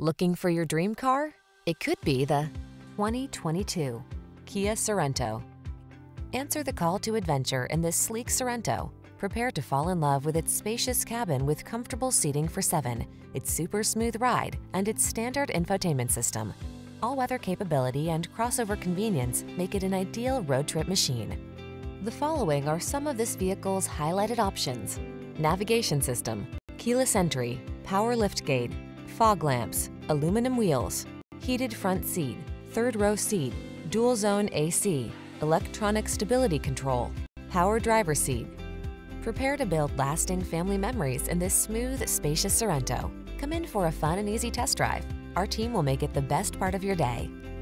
Looking for your dream car? It could be the 2022 Kia Sorento. Answer the call to adventure in this sleek Sorento. Prepare to fall in love with its spacious cabin with comfortable seating for 7, its super smooth ride, and its standard infotainment system. All-weather capability and crossover convenience make it an ideal road trip machine. The following are some of this vehicle's highlighted options: navigation system, keyless entry, power liftgate, fog lamps, aluminum wheels, heated front seat, third row seat, dual zone AC, electronic stability control, power driver seat. Prepare to build lasting family memories in this smooth, spacious Sorento. Come in for a fun and easy test drive. Our team will make it the best part of your day.